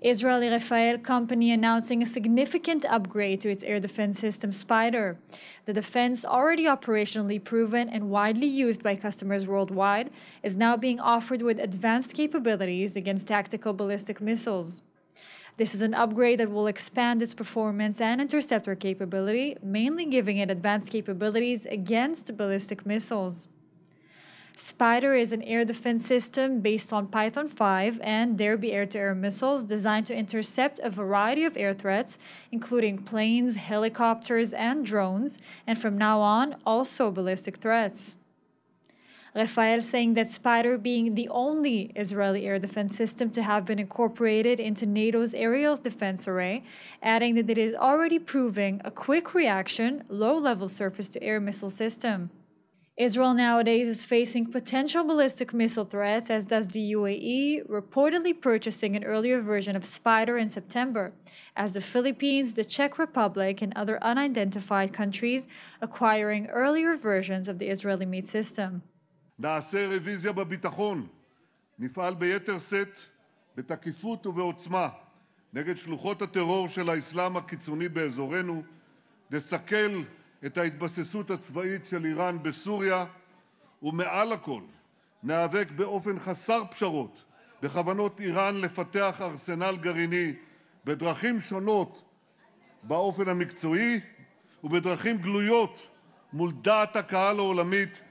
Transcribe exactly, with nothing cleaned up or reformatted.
Israeli Rafael company announcing a significant upgrade to its air defense system, SPYDER. The defense, already operationally proven and widely used by customers worldwide, is now being offered with advanced capabilities against tactical ballistic missiles. This is an upgrade that will expand its performance and interceptor capability, mainly giving it advanced capabilities against ballistic missiles. SPYDER is an air defense system based on Python five and Derby air-to-air missiles designed to intercept a variety of air threats, including planes, helicopters, and drones, and from now on, also ballistic threats. Rafael saying that SPYDER, being the only Israeli air defense system to have been incorporated into NATO's aerial defense array, adding that it is already proving a quick reaction, low-level surface-to-air missile system. Israel nowadays is facing potential ballistic missile threats, as does the U A E, reportedly purchasing an earlier version of SPYDER in September, as the Philippines, the Czech Republic, and other unidentified countries acquiring earlier versions of the Israeli-made system. נעשה רוויזיה בביטחון, נפעל ביתר סט, בתקיפות ובעוצמה, נגד שלוחות הטרור של האסלאם הקיצוני באזורנו, לסכל את ההתבססות הצבאית של איראן בסוריה, ומעל הכל נאבק באופן חסר פשרות בכוונות איראן לפתח ארסנל גרעיני בדרכים שונות באופן המקצועי ובדרכים גלויות מול דעת הקהל העולמית,